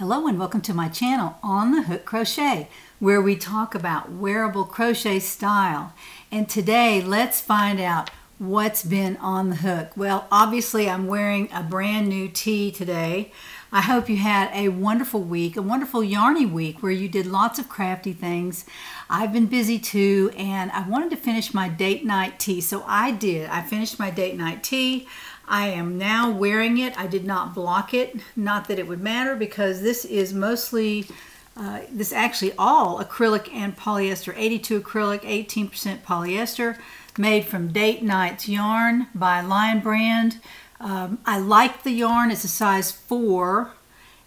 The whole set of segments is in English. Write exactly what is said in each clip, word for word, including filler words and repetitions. Hello and welcome to my channel On the Hook Crochet, where we talk about wearable crochet style. And today let's find out what's been on the hook. Well, obviously I'm wearing a brand new tee today. I hope you had a wonderful week, a wonderful yarny week where you did lots of crafty things. I've been busy too, and I wanted to finish my date night tee, so I did. I finished my date night tee. I am now wearing it. I did not block it. Not that it would matter because this is mostly, uh, this actually all acrylic and polyester, eighty-two acrylic, eighteen percent polyester, made from Date Night yarn by Lion Brand. Um, I like the yarn. It's a size four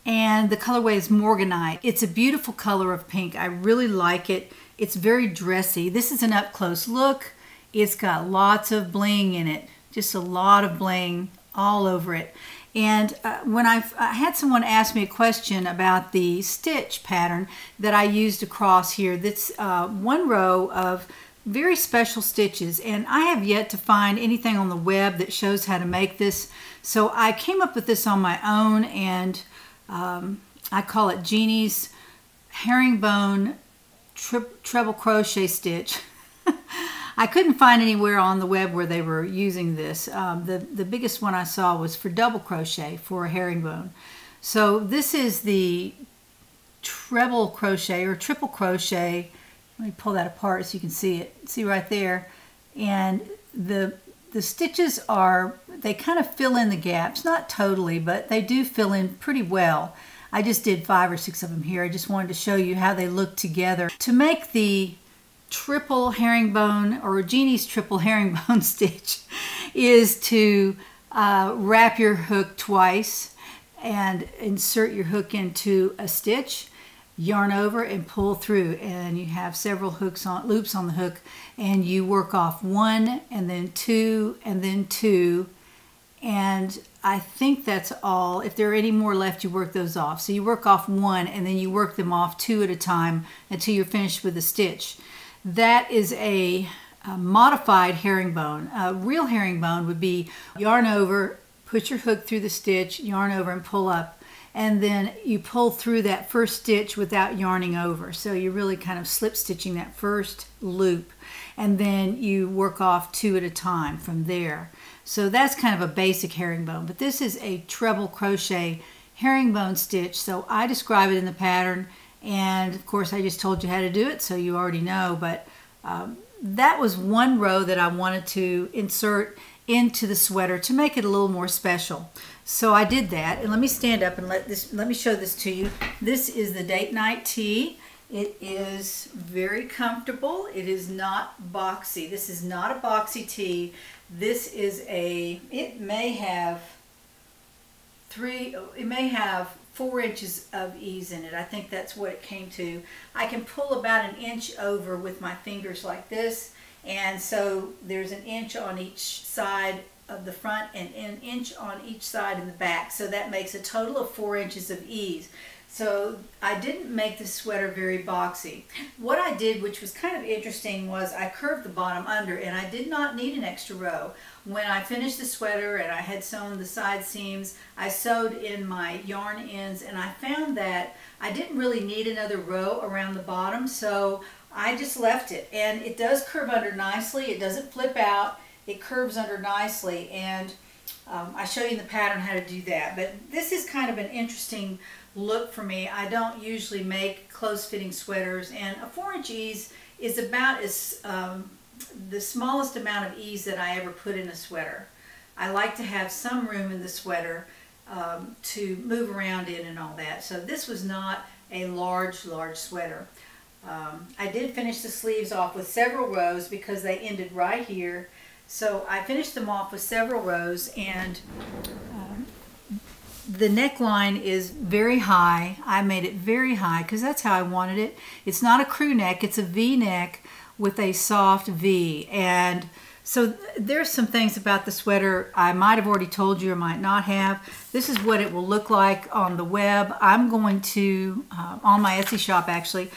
and the colorway is Morganite. It's a beautiful color of pink. I really like it. It's very dressy. This is an up-close look. It's got lots of bling in it. Just a lot of bling all over it. And uh, when I've, I had someone ask me a question about the stitch pattern that I used across here, that's uh, one row of very special stitches, and I have yet to find anything on the web that shows how to make this. So I came up with this on my own, and um, I call it Jeannie's Herringbone Treble Crochet Stitch. I couldn't find anywhere on the web where they were using this. Um, the, the biggest one I saw was for double crochet for a herringbone. So this is the treble crochet or triple crochet. Let me pull that apart so you can see it. See right there. And the, the stitches are, they kind of fill in the gaps. Not totally, but they do fill in pretty well. I just did five or six of them here. I just wanted to show you how they look together. To make the triple herringbone or Jeannie's triple herringbone stitch is to uh, wrap your hook twice and insert your hook into a stitch, yarn over and pull through, and you have several hooks on loops on the hook, and you work off one and then two and then two, and I think that's all. If there are any more left, you work those off. So you work off one and then you work them off two at a time until you're finished with the stitch. That is a, a modified herringbone. A real herringbone would be yarn over, put your hook through the stitch, yarn over and pull up, and then you pull through that first stitch without yarning over. So you're really kind of slip stitching that first loop, and then you work off two at a time from there. So that's kind of a basic herringbone, but this is a treble crochet herringbone stitch. So I describe it in the pattern. And of course I just told you how to do it, so you already know, but um, that was one row that I wanted to insert into the sweater to make it a little more special. So I did that, and let me stand up and let this, let me show this to you. This is the Date Night Tee. It is very comfortable. It is not boxy. This is not a boxy tee. This is a, it may have three, it may have four inches of ease in it. I think that's what it came to. I can pull about an inch over with my fingers like this, and so there's an inch on each side of the front and an inch on each side in the back, so that makes a total of four inches of ease. So I didn't make the sweater very boxy. What I did, which was kind of interesting, was I curved the bottom under, and I did not need an extra row. When I finished the sweater and I had sewn the side seams, I sewed in my yarn ends, and I found that I didn't really need another row around the bottom, so I just left it. And it does curve under nicely. It doesn't flip out. It curves under nicely, and um, I show you in the pattern how to do that. But this is kind of an interesting look for me. I don't usually make close-fitting sweaters, and a four inch ease is about as um, the smallest amount of ease that I ever put in a sweater. I like to have some room in the sweater um, to move around in and all that. So this was not a large, large sweater. Um, I did finish the sleeves off with several rows because they ended right here. So I finished them off with several rows, and um, the neckline is very high. I made it very high because that's how I wanted it. It's not a crew neck, it's a V-neck with a soft V. And so there's some things about the sweater I might have already told you or might not have. This is what it will look like on the web. I'm going to, uh, on my Etsy shop actually,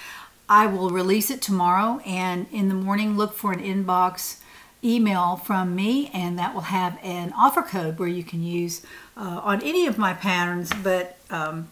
I will release it tomorrow, and in the morning look for an inbox email from me, and that will have an offer code where you can use uh, on any of my patterns, but um,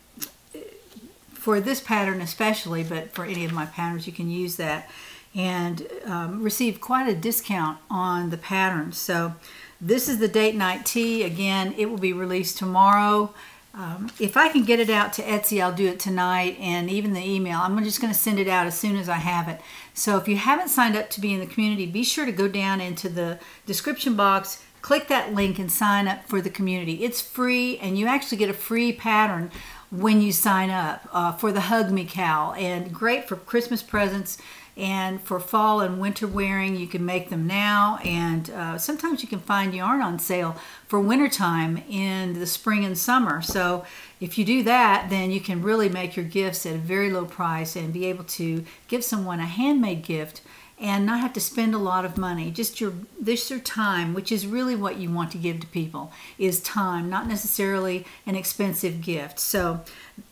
for this pattern especially, but for any of my patterns you can use that, and um, receive quite a discount on the pattern. So this is the Date Night Tee. Again, it will be released tomorrow. Um, if I can get it out to Etsy, I'll do it tonight, and even the email. I'm just going to send it out as soon as I have it. So if you haven't signed up to be in the community, be sure to go down into the description box, click that link, and sign up for the community. It's free, and you actually get a free pattern when you sign up uh, for the Hug Me Cal, and great for Christmas presents and for fall and winter wearing. You can make them now, and uh, sometimes you can find yarn on sale for wintertime in the spring and summer. So if you do that, then you can really make your gifts at a very low price and be able to give someone a handmade gift and not have to spend a lot of money. Just your, this your time, which is really what you want to give to people, is time, not necessarily an expensive gift. So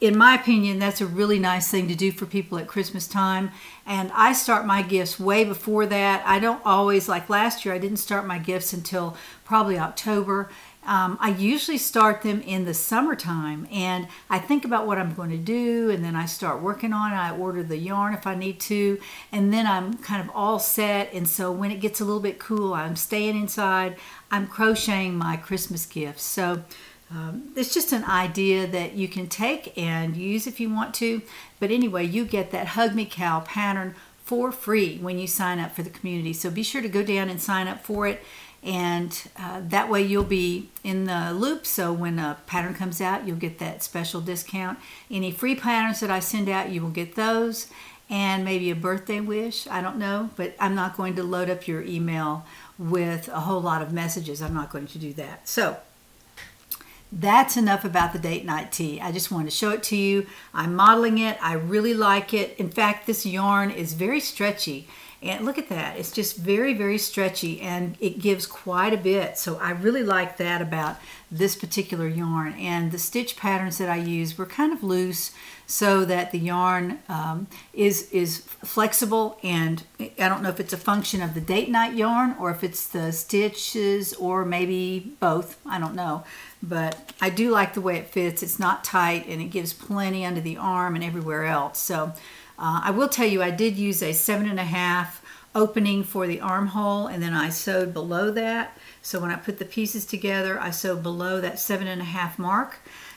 in my opinion, that's a really nice thing to do for people at Christmas time. And I start my gifts way before that. I don't always, like last year, I didn't start my gifts until probably October. Um, I usually start them in the summertime, and I think about what I'm going to do, and then I start working on it. I order the yarn if I need to, and then I'm kind of all set. And so when it gets a little bit cool, I'm staying inside, I'm crocheting my Christmas gifts. So um, it's just an idea that you can take and use if you want to. But anyway, you get that Hug Me Cal pattern for free when you sign up for the community. So be sure to go down and sign up for it. And uh, that way you'll be in the loop, so when a pattern comes out, you'll get that special discount. Any free patterns that I send out, you will get those, and maybe a birthday wish, I don't know, but I'm not going to load up your email with a whole lot of messages. I'm not going to do that. So that's enough about the Date Night Tee. I just wanted to show it to you. I'm modeling it. I really like it. In fact, this yarn is very stretchy. And look at that, it's just very, very stretchy, and it gives quite a bit. So I really like that about this particular yarn. And the stitch patterns that I use were kind of loose so that the yarn um, is, is flexible. And I don't know if it's a function of the Date Night yarn or if it's the stitches or maybe both, I don't know. But I do like the way it fits. It's not tight, and it gives plenty under the arm and everywhere else. So Uh, I will tell you, I did use a seven and a half opening for the armhole, and then I sewed below that. So when I put the pieces together, I sewed below that seven and a half mark,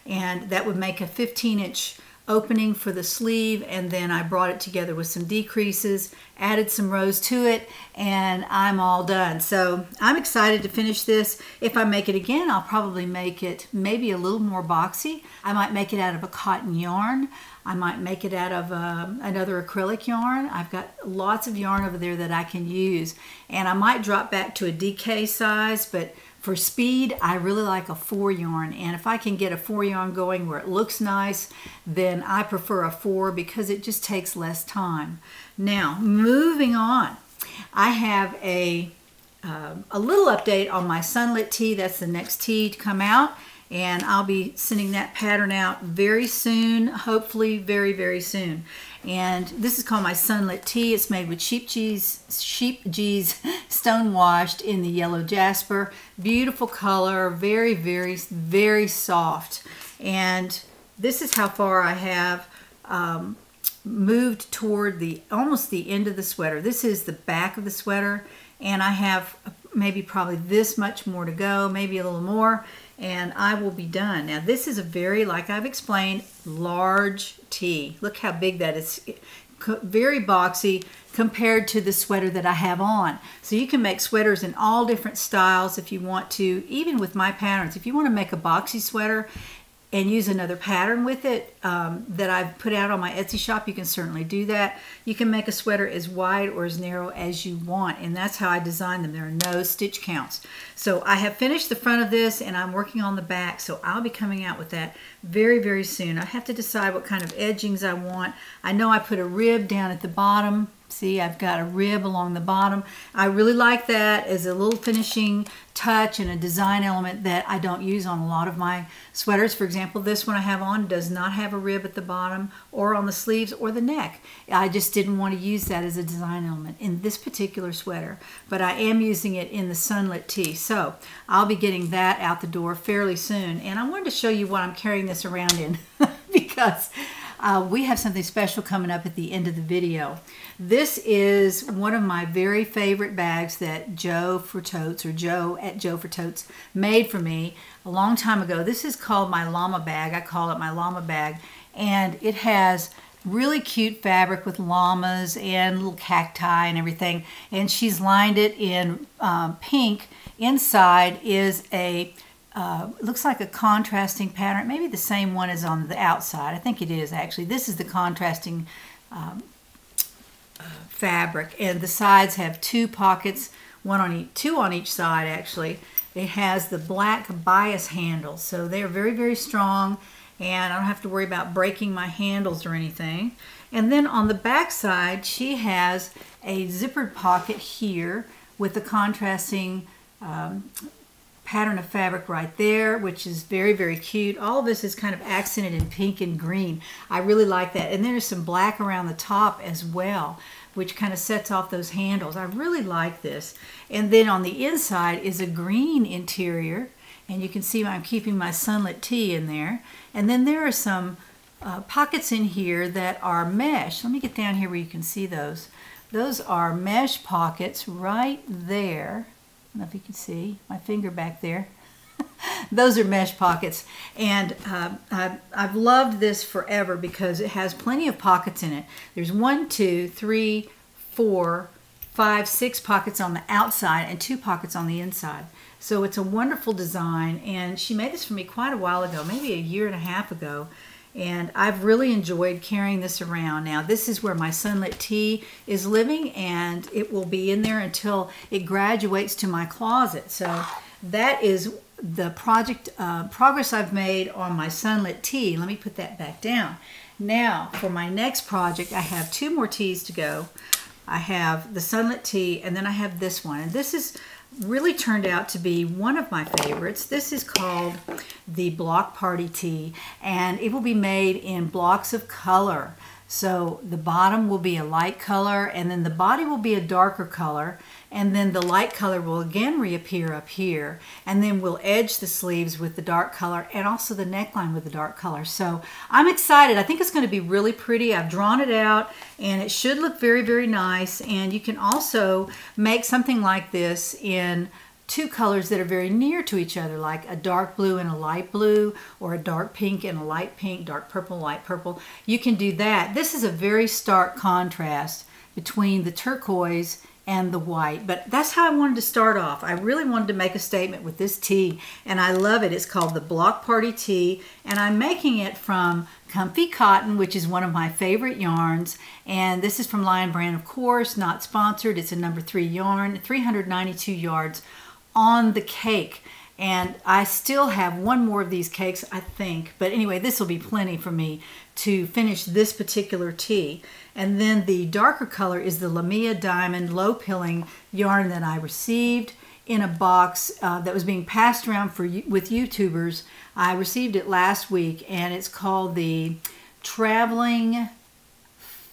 and that would make a fifteen inch opening for the sleeve. And then I brought it together with some decreases, added some rows to it, and I'm all done. So I'm excited to finish this. If I make it again, I'll probably make it maybe a little more boxy. I might make it out of a cotton yarn. I might make it out of um, another acrylic yarn. I've got lots of yarn over there that I can use. And I might drop back to a D K size, but for speed, I really like a four yarn. And if I can get a four yarn going where it looks nice, then I prefer a four because it just takes less time. Now, moving on, I have a, uh, a little update on my Sunlit Tee. That's the next tee to come out. And I'll be sending that pattern out very soon, hopefully very, very soon. And this is called my Sunlit Tee. It's made with Scheepjes, Scheepjes Stone Washed in the Yellow Jasper. Beautiful color, very, very, very soft. And this is how far I have um, moved toward the almost the end of the sweater. This is the back of the sweater, and I have maybe probably this much more to go, maybe a little more, and I will be done. Now this is a very, like I've explained, large tee. Look how big that is. Very boxy compared to the sweater that I have on. So you can make sweaters in all different styles if you want to, even with my patterns. If you want to make a boxy sweater and use another pattern with it um, that I've put out on my Etsy shop, you can certainly do that. You can make a sweater as wide or as narrow as you want, and that's how I designed them. There are no stitch counts. So I have finished the front of this, and I'm working on the back, so I'll be coming out with that very, very soon. I have to decide what kind of edgings I want. I know I put a rib down at the bottom. See, I've got a rib along the bottom. I really like that as a little finishing touch and a design element that I don't use on a lot of my sweaters. For example, this one I have on does not have a rib at the bottom or on the sleeves or the neck. I just didn't want to use that as a design element in this particular sweater, but I am using it in the Sunlit Tee. So I'll be getting that out the door fairly soon. And I wanted to show you what I'm carrying this around in because uh, we have something special coming up at the end of the video. This is one of my very favorite bags that Jo for Totes, or Jo at Jo for Totes, made for me a long time ago. This is called my llama bag. I call it my llama bag, and it has really cute fabric with llamas and little cacti and everything, and she's lined it in um, pink. Inside is a uh, looks like a contrasting pattern, maybe the same one as on the outside. I think it is, actually. This is the contrasting um, fabric, and the sides have two pockets, one on each, two on each side. Actually, it has the black bias handles, so they're very very strong, and I don't have to worry about breaking my handles or anything. And then on the back side, she has a zippered pocket here with the contrasting um, pattern of fabric right there, which is very, very cute. All of this is kind of accented in pink and green. I really like that. And there's some black around the top as well, which kind of sets off those handles. I really like this. And then on the inside is a green interior, and you can see I'm keeping my Sunlit Tee in there. And then there are some uh, pockets in here that are mesh. Let me get down here where you can see those. Those are mesh pockets right there. I don't know if you can see my finger back there. Those are mesh pockets, and uh, I've, I've loved this forever because it has plenty of pockets in it. There's one, two, three, four, five, six pockets on the outside and two pockets on the inside. So it's a wonderful design, and she made this for me quite a while ago, maybe a year and a half ago, and I've really enjoyed carrying this around. Now, this is where my Sunlit Tee is living, and it will be in there until it graduates to my closet. So that is the project uh, progress I've made on my Sunlit Tee. Let me put that back down. Now, for my next project, I have two more tees to go. I have the Sunlit Tee, and then I have this one, and this is really turned out to be one of my favorites. This is called the Block Party Tee, and it will be made in blocks of color. So the bottom will be a light color, and then the body will be a darker color, and then the light color will again reappear up here, and then we'll edge the sleeves with the dark color and also the neckline with the dark color. So I'm excited. I think it's going to be really pretty. I've drawn it out, and it should look very very nice. And you can also make something like this in two colors that are very near to each other, like a dark blue and a light blue, or a dark pink and a light pink, dark purple, light purple. You can do that. This is a very stark contrast between the turquoise and the white, but that's how I wanted to start off. I really wanted to make a statement with this tee, and I love it. It's called the Block Party Tee, and I'm making it from Comfy Cotton, which is one of my favorite yarns, and this is from Lion Brand, of course, not sponsored. It's a number three yarn, three hundred ninety-two yards on the cake, and I still have one more of these cakes, I think, but anyway, this will be plenty for me to finish this particular tee. And then the darker color is the Lamia Diamond Low Pilling yarn that I received in a box uh, that was being passed around for with YouTubers. I received it last week, and it's called the Traveling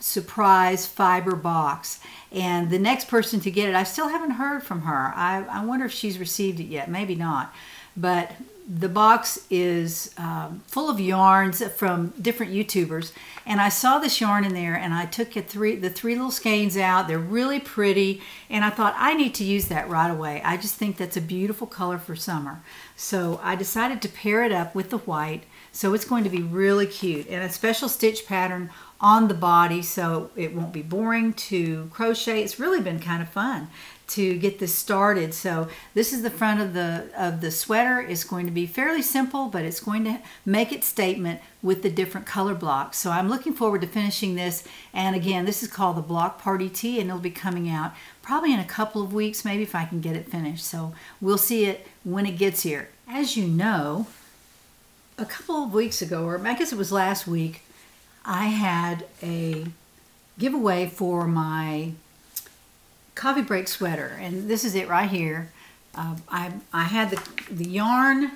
Surprise Fiber Box, and the next person to get it, I still haven't heard from her. I, I wonder if she's received it yet, maybe not, but the box is um, full of yarns from different YouTubers, and I saw this yarn in there, and I took a three, the three little skeins out. They're really pretty, and I thought I need to use that right away. I just think that's a beautiful color for summer, so I decided to pair it up with the white, so it's going to be really cute, and a special stitch pattern on the body, so it won't be boring to crochet. It's really been kind of fun to get this started. So this is the front of the of the sweater. It's going to be fairly simple, but it's going to make its statement with the different color blocks. So I'm looking forward to finishing this, and again, this is called the Block Party Tee, and it'll be coming out probably in a couple of weeks, maybe, if I can get it finished. So we'll see it when it gets here. As you know, a couple of weeks ago, or I guess it was last week, I had a giveaway for my Coffee Break Sweater, and this is it right here. Uh, I, I had the, the yarn,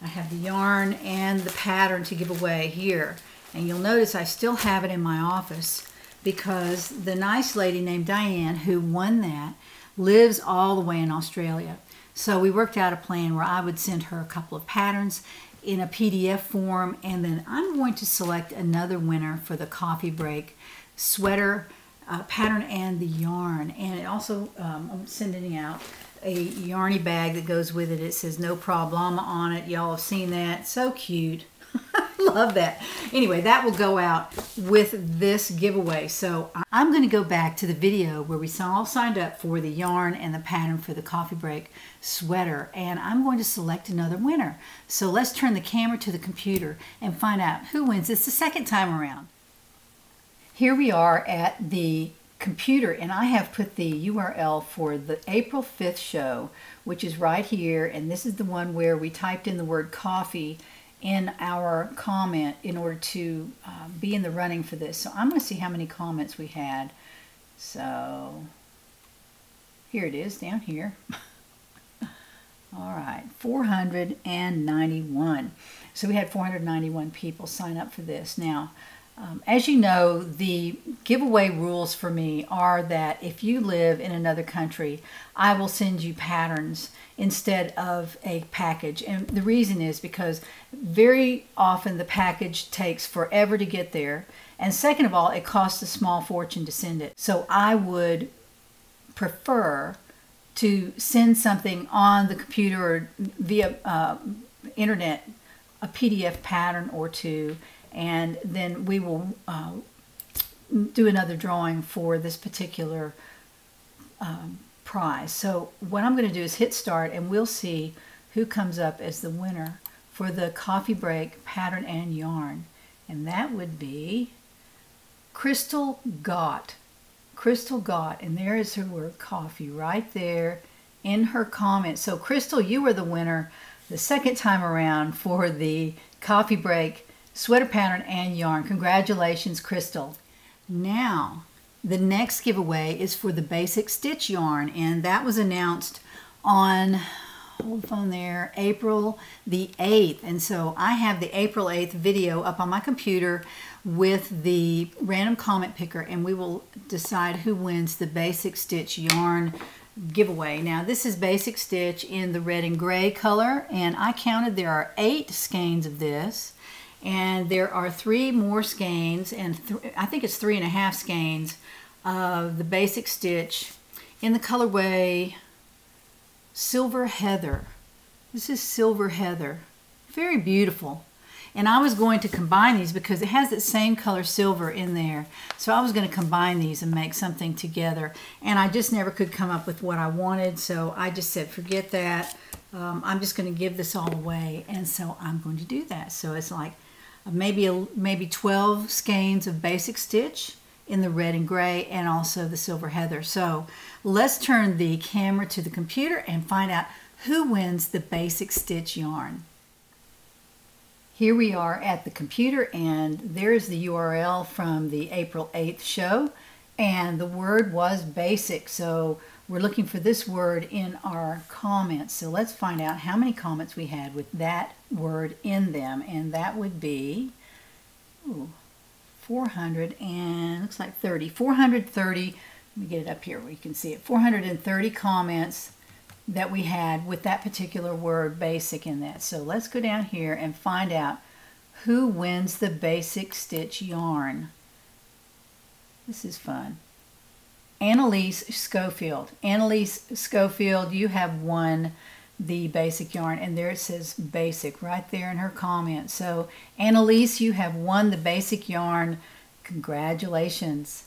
I have the yarn and the pattern to give away here, and you'll notice I still have it in my office because the nice lady named Diane, who won that, lives all the way in Australia. So we worked out a plan where I would send her a couple of patterns in a P D F form, and then I'm going to select another winner for the Coffee Break Sweater uh, pattern and the yarn. And it also, um, I'm sending out a yarny bag that goes with it. It says "No Problema" on it. Y'all have seen that. So cute. Love that. Anyway, that will go out with this giveaway. So I'm going to go back to the video where we all signed up for the yarn and the pattern for the Coffee Break Sweater, and I'm going to select another winner. So let's turn the camera to the computer and find out who wins this the second time around. Here we are at the computer, and I have put the U R L for the April fifth show, which is right here, and this is the one where we typed in the word coffee in our comment in order to uh, be in the running for this. So I'm going to see how many comments we had. So here it is down here. All right, four hundred ninety-one. So we had four hundred ninety-one people sign up for this. Now, um, as you know, the giveaway rules for me are that if you live in another country, I will send you patterns instead of a package. And the reason is because very often the package takes forever to get there, and second of all, it costs a small fortune to send it. So I would prefer to send something on the computer or via uh, internet, a P D F pattern or two, and then we will uh, do another drawing for this particular um, prize. So what I'm going to do is hit start, and we'll see who comes up as the winner for the Coffee Break pattern and yarn, and that would be Crystal Gott. Crystal Gott, and there is her word coffee right there in her comment. So Crystal, you were the winner the second time around for the Coffee Break Sweater pattern and yarn. Congratulations, Crystal. Now the next giveaway is for the basic stitch yarn, and that was announced on, hold on there, April the eighth. And so I have the April eighth video up on my computer with the random comment picker, and we will decide who wins the basic stitch yarn giveaway. Now this is basic stitch in the red and gray color, and I counted there are eight skeins of this, and there are three more skeins, and th I think it's three and a half skeins of the basic stitch in the colorway Silver Heather. This is Silver Heather, very beautiful. And I was going to combine these because it has that same color silver in there, so I was going to combine these and make something together, and I just never could come up with what I wanted, so I just said forget that. um, I'm just going to give this all away, and so I'm going to do that. So it's like maybe a, maybe twelve skeins of basic stitch in the red and gray, and also the Silver Heather. So let's turn the camera to the computer and find out who wins the basic stitch yarn. Here we are at the computer, and there is the U R L from the April eighth show, and the word was basic. So we're looking for this word in our comments. So let's find out how many comments we had with that word in them, and that would be, ooh, four hundred and looks like thirty, four hundred thirty. Let me get it up here where you can see it. four hundred thirty comments that we had with that particular word basic in that. So let's go down here and find out who wins the basic stitch yarn. This is fun. Annalise Schofield. Annalise Schofield, you have won the basic yarn, and there it says basic right there in her comment. So Annalise, you have won the basic yarn. Congratulations.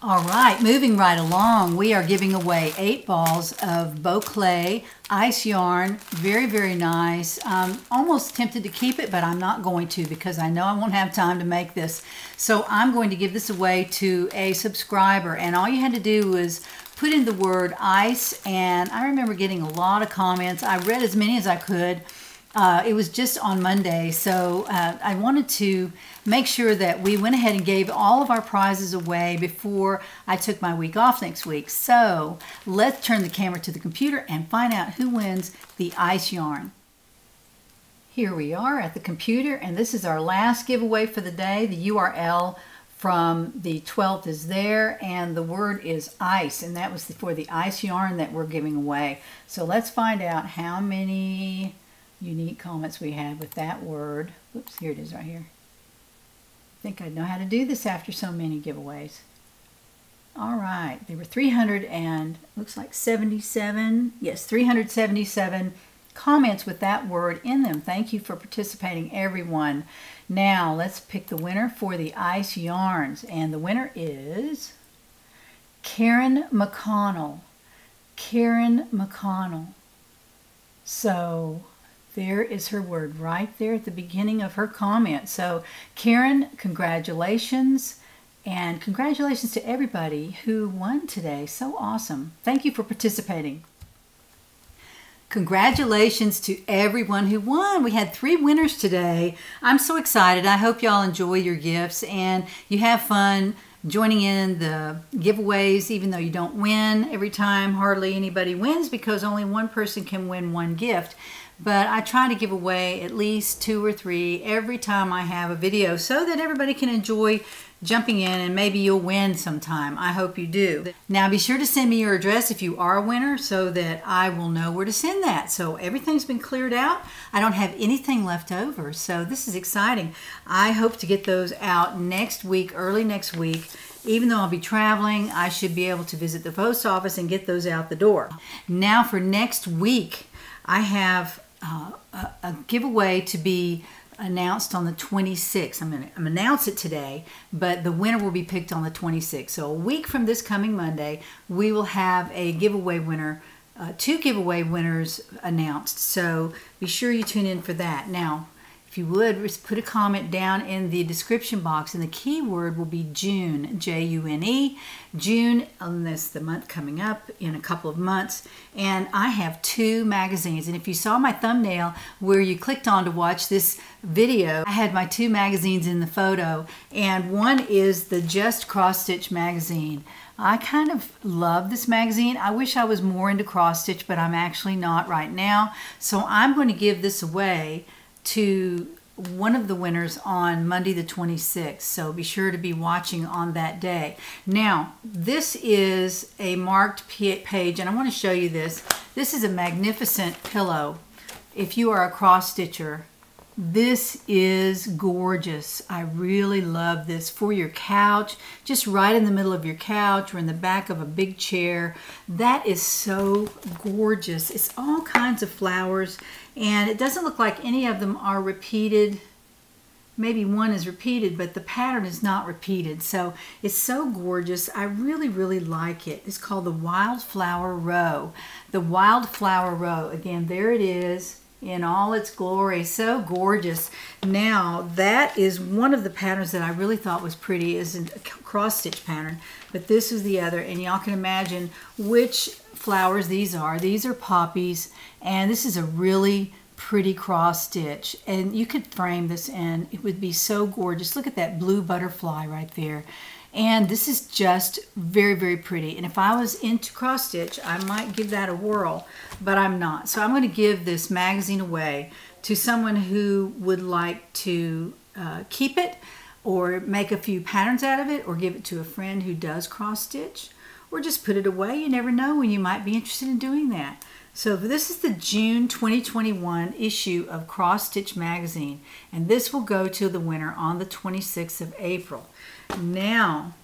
All right, moving right along, we are giving away eight balls of Beaucle ice yarn. Very, very nice. Um, almost tempted to keep it, but I'm not going to because I know I won't have time to make this. So I'm going to give this away to a subscriber, and all you had to do was put in the word ice, and I remember getting a lot of comments. I read as many as I could. Uh, it was just on Monday, so uh, I wanted to make sure that we went ahead and gave all of our prizes away before I took my week off next week. So let's turn the camera to the computer and find out who wins the ice yarn. Here we are at the computer, and this is our last giveaway for the day. The U R L from the twelfth is there, and the word is ice, and that was for the ice yarn that we're giving away. So let's find out how many unique comments we had with that word. Whoops, here it is right here. I think I'd know how to do this after so many giveaways. All right, there were three hundred and looks like seventy-seven, yes, three hundred seventy-seven comments with that word in them. Thank you for participating, everyone. Now let's pick the winner for the ice yarns, and the winner is Karen McConnell. Karen McConnell. So there is her word right there at the beginning of her comment. So Karen, congratulations, and congratulations to everybody who won today. So awesome. Thank you for participating. Congratulations to everyone who won. We had three winners today. I'm so excited. I hope y'all enjoy your gifts and you have fun joining in the giveaways, even though you don't win every time. Hardly anybody wins because only one person can win one gift. But I try to give away at least two or three every time I have a video so that everybody can enjoy jumping in, and maybe you'll win sometime. I hope you do. Now be sure to send me your address if you are a winner so that I will know where to send that. So everything's been cleared out. I don't have anything left over, so this is exciting. I hope to get those out next week, early next week. Even though I'll be traveling, I should be able to visit the post office and get those out the door. Now for next week, I have uh, a, a giveaway to be announced on the twenty-sixth. I'm gonna, I'm gonna announce it today, but the winner will be picked on the twenty-sixth. So a week from this coming Monday, we will have a giveaway winner, uh, two giveaway winners announced. So be sure you tune in for that. Now, if you would, just put a comment down in the description box, and the keyword will be June, J U N E, June, and that's the month coming up in a couple of months. And I have two magazines, and if you saw my thumbnail where you clicked on to watch this video, I had my two magazines in the photo, and one is the Just Cross Stitch magazine. I kind of love this magazine. I wish I was more into cross stitch, but I'm actually not right now, so I'm going to give this away to one of the winners on Monday the twenty-sixth. So be sure to be watching on that day. Now, this is a marked page, and I want to show you this. This is a magnificent pillow. If you are a cross stitcher, this is gorgeous. I really love this for your couch, just right in the middle of your couch or in the back of a big chair. That is so gorgeous. It's all kinds of flowers, and it doesn't look like any of them are repeated. Maybe one is repeated, but the pattern is not repeated. So it's so gorgeous. I really, really like it. It's called the Wildflower Row. The Wildflower Row. Again, there it is in all its glory. So gorgeous. Now, that is one of the patterns that I really thought was pretty, is a cross stitch pattern, but this is the other, and y'all can imagine which flowers these are. These are poppies, and this is a really pretty cross stitch, and you could frame this and it would be so gorgeous. Look at that blue butterfly right there. And this is just very, very pretty. And if I was into cross stitch, I might give that a whirl, but I'm not. So I'm going to give this magazine away to someone who would like to uh, keep it or make a few patterns out of it, or give it to a friend who does cross stitch, or just put it away. You never know when you might be interested in doing that. So this is the June twenty twenty-one issue of Cross Stitch Magazine, and this will go to the winner on the twenty-sixth of April. Now,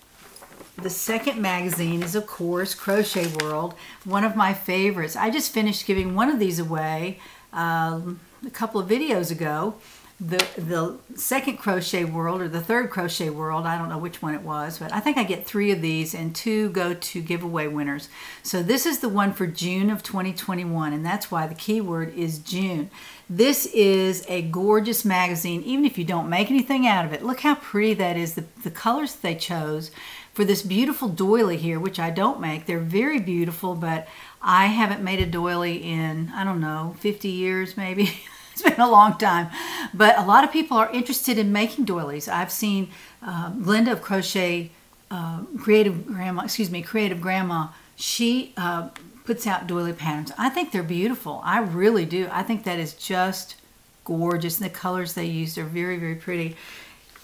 the second magazine is, of course, Crochet World, one of my favorites. I just finished giving one of these away um, a couple of videos ago. The, the second Crochet World, or the third Crochet World, I don't know which one it was, but I think I get three of these, and two go to giveaway winners. So this is the one for June of twenty twenty-one, and that's why the keyword is June. This is a gorgeous magazine, even if you don't make anything out of it. Look how pretty that is, the, the colors they chose for this beautiful doily here, which I don't make. They're very beautiful, but I haven't made a doily in, I don't know, fifty years maybe. It's been a long time, but a lot of people are interested in making doilies. I've seen uh, Glenda of Crochet, uh, Creative Grandma, excuse me, Creative Grandma, she uh, puts out doily patterns. I think they're beautiful. I really do. I think that is just gorgeous. And the colors they used are very, very pretty.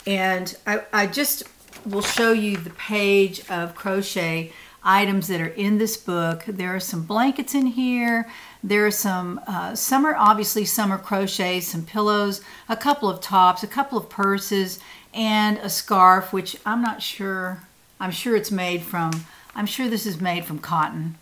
And I, I just will show you the page of Crochet items that are in this book. There are some blankets in here. There are some uh, summer, obviously summer crochets, some pillows, a couple of tops, a couple of purses, and a scarf, which I'm not sure, I'm sure it's made from, I'm sure this is made from cotton.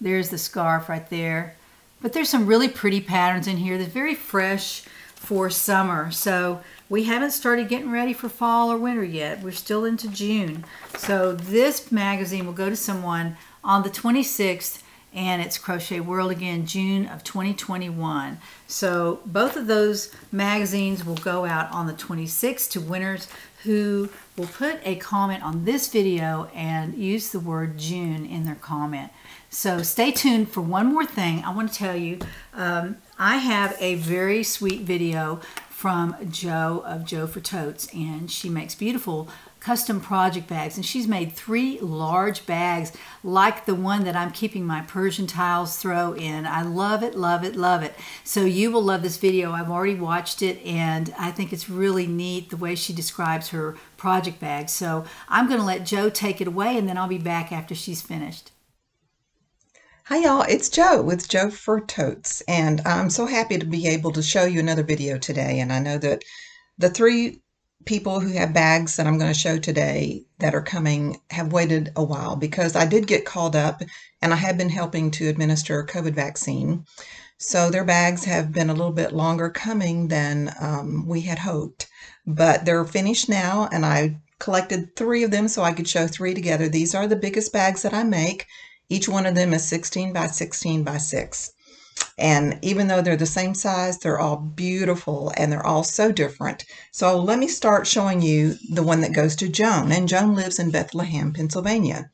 There's the scarf right there. But there's some really pretty patterns in here that's very fresh for summer. So we haven't started getting ready for fall or winter yet. We're still into June. So this magazine will go to someone on the twenty-sixth, and it's Crochet World again, June of twenty twenty-one. So both of those magazines will go out on the twenty-sixth to winners who will put a comment on this video and use the word June in their comment. So stay tuned for one more thing. I want to tell you, um, I have a very sweet video from Jo of Jo for Totes, and she makes beautiful custom project bags, and she's made three large bags like the one that I'm keeping my Persian tiles throw in. I love it, love it, love it. So you will love this video. I've already watched it, and I think it's really neat the way she describes her project bags. So I'm going to let Jo take it away, and then I'll be back after she's finished. Hi y'all, it's Jo with Jo for Totes, and I'm so happy to be able to show you another video today. And I know that the three people who have bags that I'm going to show today that are coming have waited a while because I did get called up and I have been helping to administer a COVID vaccine. So their bags have been a little bit longer coming than um, we had hoped, but they're finished now, and I collected three of them so I could show three together. These are the biggest bags that I make. Each one of them is sixteen by sixteen by six. And even though they're the same size, they're all beautiful and they're all so different. So let me start showing you the one that goes to Joan. And Joan lives in Bethlehem, Pennsylvania.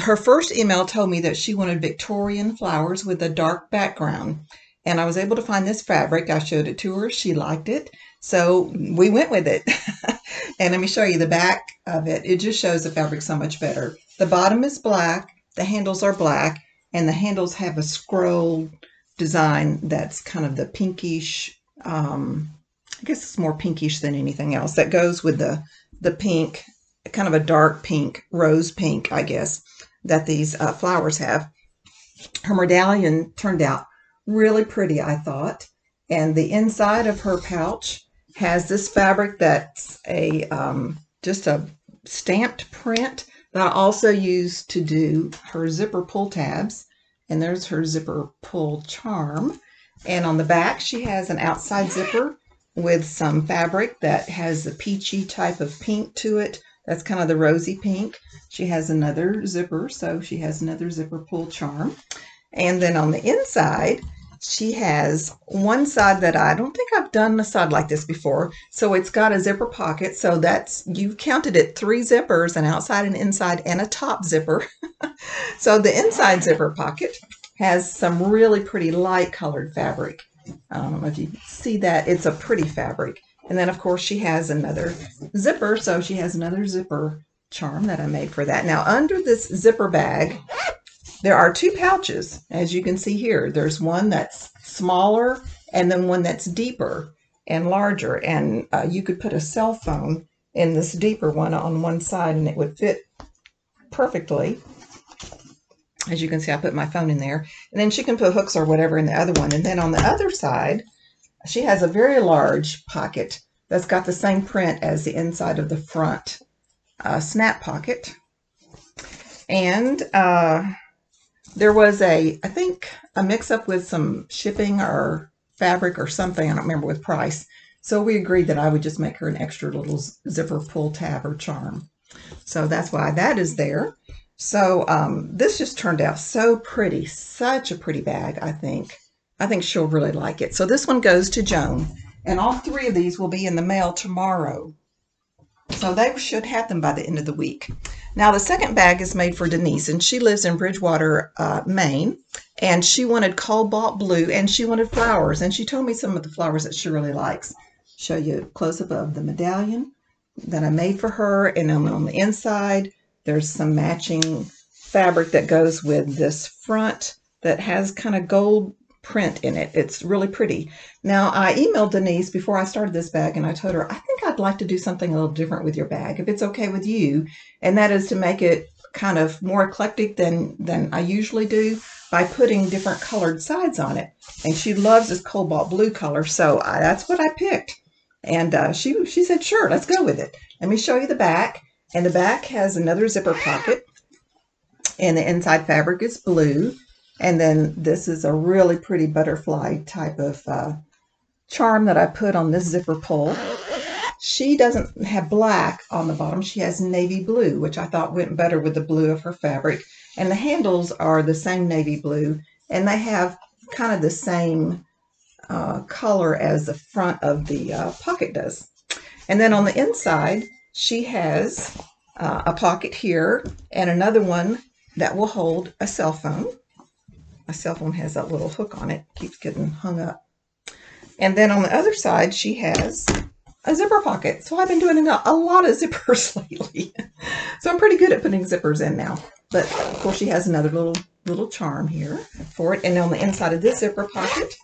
Her first email told me that she wanted Victorian flowers with a dark background. And I was able to find this fabric. I showed it to her. She liked it. So we went with it. And let me show you the back of it. It just shows the fabric so much better. The bottom is black. The handles are black, and the handles have a scroll design that's kind of the pinkish, um, I guess it's more pinkish than anything else, that goes with the, the pink, kind of a dark pink, rose pink, I guess, that these uh, flowers have. Her medallion turned out really pretty, I thought, and the inside of her pouch has this fabric that's a um, just a stamped print that I also use to do her zipper pull tabs. And there's her zipper pull charm. And on the back, she has an outside zipper with some fabric that has a peachy type of pink to it. That's kind of the rosy pink. She has another zipper, so she has another zipper pull charm. And then on the inside, she has one side that I don't think I've done a side like this before. So it's got a zipper pocket. So that's, you counted it, three zippers, an outside and inside and a top zipper. So the inside zipper pocket has some really pretty light colored fabric. I don't know if you see that. It's a pretty fabric. And then of course she has another zipper. So she has another zipper charm that I made for that. Now under this zipper bag, there are two pouches, as you can see here. There's one that's smaller and then one that's deeper and larger. And uh, you could put a cell phone in this deeper one on one side and it would fit perfectly. As you can see, I put my phone in there. And then she can put hooks or whatever in the other one. And then on the other side, she has a very large pocket that's got the same print as the inside of the front uh, snap pocket. And uh, there was a, I think, a mix-up with some shipping or fabric or something. I don't remember with price. So we agreed that I would just make her an extra little zipper pull tab or charm. So that's why that is there. So um, this just turned out so pretty. Such a pretty bag, I think. I think she'll really like it. So this one goes to Joan. And all three of these will be in the mail tomorrow. So they should have them by the end of the week. Now the second bag is made for Denise, and she lives in Bridgewater, uh, Maine, and she wanted cobalt blue and she wanted flowers, and she told me some of the flowers that she really likes. Show you a close-up of the medallion that I made for her, and then on the inside there's some matching fabric that goes with this front that has kind of gold print in it. It's really pretty. Now, I emailed Denise before I started this bag, and I told her, I think I'd like to do something a little different with your bag, if it's okay with you, and that is to make it kind of more eclectic than, than I usually do by putting different colored sides on it. And she loves this cobalt blue color, so I, that's what I picked. And uh, she, she said, sure, let's go with it. Let me show you the back. And the back has another zipper pocket, and the inside fabric is blue. And then this is a really pretty butterfly type of uh, charm that I put on this zipper pull. She doesn't have black on the bottom. She has navy blue, which I thought went better with the blue of her fabric. And the handles are the same navy blue, and they have kind of the same uh, color as the front of the uh, pocket does. And then on the inside, she has uh, a pocket here and another one that will hold a cell phone. My cell phone has that little hook on it, keeps getting hung up. And then on the other side, she has a zipper pocket. So I've been doing a, a lot of zippers lately. So I'm pretty good at putting zippers in now. But of course, she has another little little charm here for it. And on the inside of this zipper pocket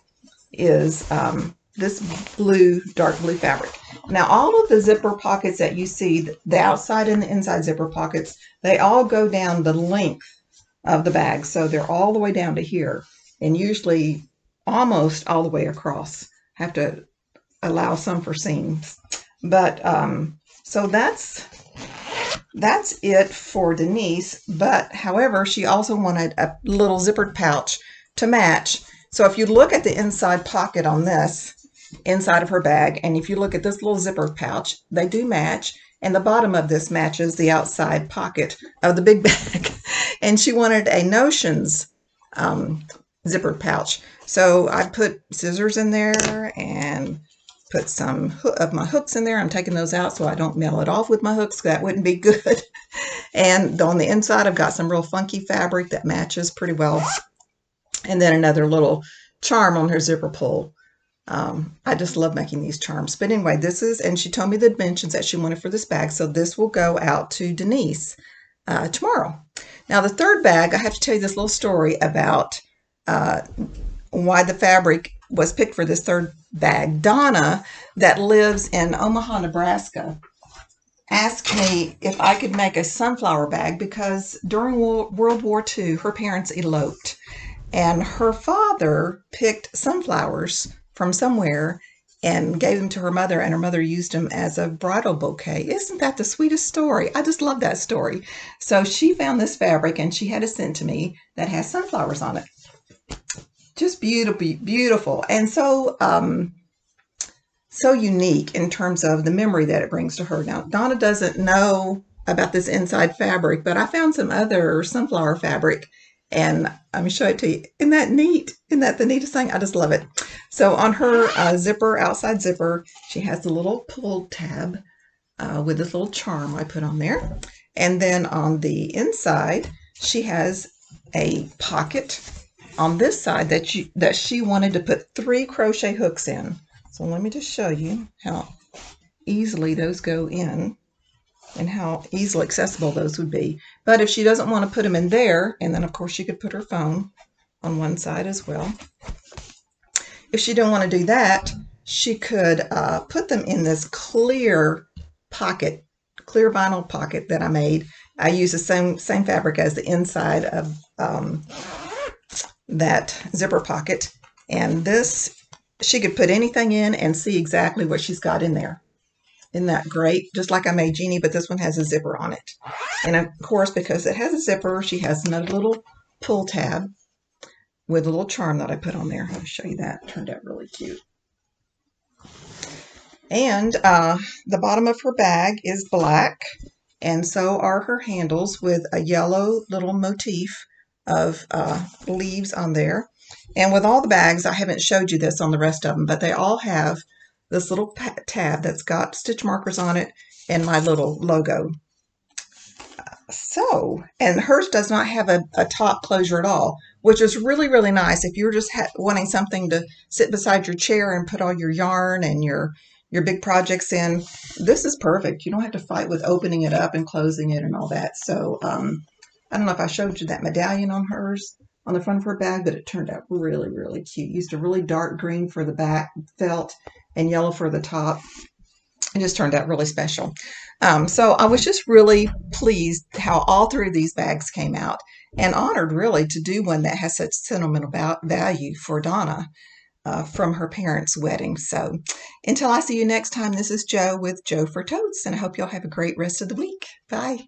is um, this blue, dark blue fabric. Now, all of the zipper pockets that you see, the outside and the inside zipper pockets, they all go down the length of the bag. So they're all the way down to here, and usually almost all the way across. I have to allow some for seams. But um, so that's, that's it for Denise. But however, she also wanted a little zippered pouch to match. So if you look at the inside pocket on this, inside of her bag, and if you look at this little zipper pouch, they do match, and the bottom of this matches the outside pocket of the big bag. And she wanted a Notions um, zippered pouch, so I put scissors in there and put some of my hooks in there. I'm taking those out so I don't mail it off with my hooks. That wouldn't be good. And on the inside, I've got some real funky fabric that matches pretty well, and then another little charm on her zipper pull. Um, I just love making these charms. But anyway, this is, and she told me the dimensions that she wanted for this bag, so this will go out to Denise uh, tomorrow. Now, the third bag, I have to tell you this little story about uh, why the fabric was picked for this third bag. Donna, that lives in Omaha, Nebraska, asked me if I could make a sunflower bag because during World War Two, her parents eloped, and her father picked sunflowers from somewhere and gave them to her mother, and her mother used them as a bridal bouquet. Isn't that the sweetest story? I just love that story. So she found this fabric, and she had it sent to me that has sunflowers on it. Just beautiful, beautiful, and so um, so unique in terms of the memory that it brings to her. Now, Donna doesn't know about this inside fabric, but I found some other sunflower fabric, and I'm going to show it to you. Isn't that neat? Isn't that the neatest thing? I just love it. So on her uh, zipper, outside zipper, she has a little pull tab uh, with this little charm I put on there. And then on the inside, she has a pocket on this side that, you, that she wanted to put three crochet hooks in. So let me just show you how easily those go in and how easily accessible those would be. But if she doesn't want to put them in there, and then of course she could put her phone on one side as well. If she didn't want to do that, she could uh, put them in this clear pocket, clear vinyl pocket that I made. I use the same, same fabric as the inside of um, that zipper pocket. And this, she could put anything in and see exactly what she's got in there. Isn't that great? Just like I made Jeannie, but this one has a zipper on it. And of course, because it has a zipper, she has another little pull tab with a little charm that I put on there. I'll show you that. It turned out really cute. And uh, the bottom of her bag is black, and so are her handles with a yellow little motif of uh, leaves on there. And with all the bags, I haven't showed you this on the rest of them, but they all have this little tab that's got stitch markers on it and my little logo. So, and hers does not have a, a top closure at all, which is really, really nice if you're just ha wanting something to sit beside your chair and put all your yarn and your, your big projects in. This is perfect. You don't have to fight with opening it up and closing it and all that. So, um, I don't know if I showed you that medallion on hers. on the front of her bag, but it turned out really, really cute. Used a really dark green for the back felt and yellow for the top. It just turned out really special. Um, so I was just really pleased how all three of these bags came out, and honored really to do one that has such sentimental value for Donna uh, from her parents' wedding. So until I see you next time, this is Jo with Jo for Totes, and I hope y'all have a great rest of the week. Bye.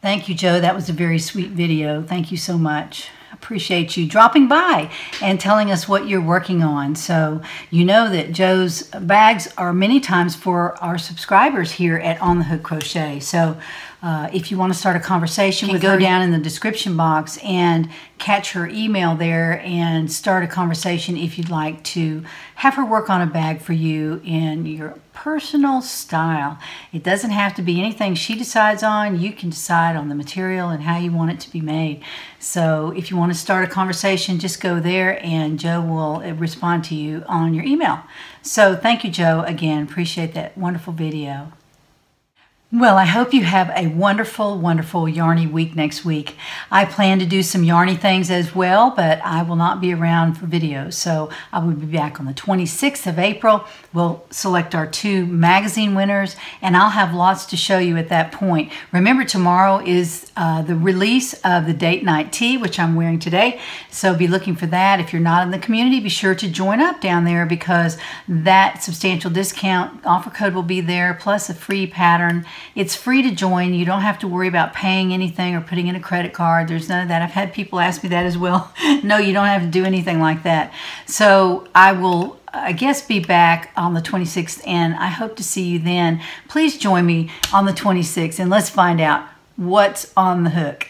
Thank you, Jo. That was a very sweet video. Thank you so much. Appreciate you dropping by and telling us what you're working on. So you know that Jo's bags are many times for our subscribers here at On the Hook Crochet. So uh, if you want to start a conversation, you can go down in the description box and catch her email there and start a conversation if you'd like to have her work on a bag for you in your personal style. It doesn't have to be anything she decides on. You can decide on the material and how you want it to be made. So if you want to start a conversation, just go there and Jo will respond to you on your email. So thank you, Jo, again. Appreciate that wonderful video. Well, I hope you have a wonderful, wonderful yarny week next week. I plan to do some yarny things as well, but I will not be around for videos. So I will be back on the twenty-sixth of April. We'll select our two magazine winners, and I'll have lots to show you at that point. Remember, tomorrow is uh, the release of the Date Night Tee, which I'm wearing today. So be looking for that. If you're not in the community, be sure to join up down there, because that substantial discount offer code will be there, plus a free pattern. It's free to join. You don't have to worry about paying anything or putting in a credit card. There's none of that. I've had people ask me that as well. No, you don't have to do anything like that. So I will, I guess, be back on the twenty-sixth, and I hope to see you then. Please join me on the twenty-sixth, and let's find out what's on the hook.